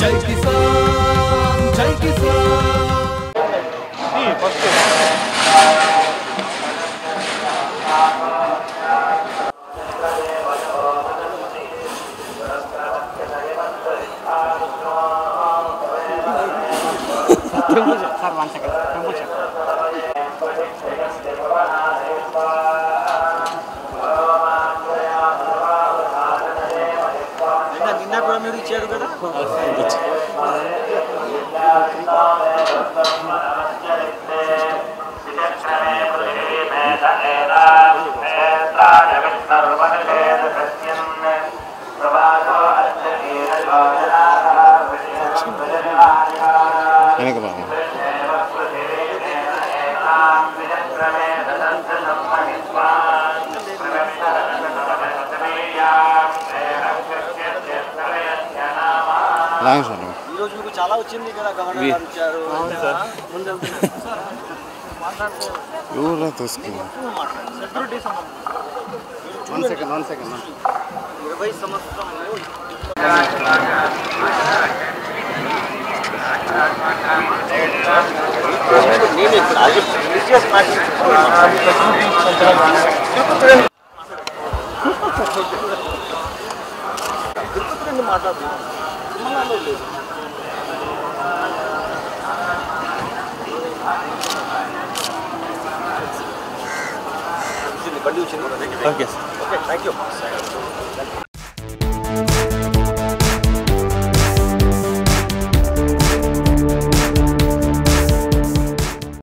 Jai Kisan, Jai Kisan. Sí, ¿por qué? Sir, 1 second. Okay, thank you.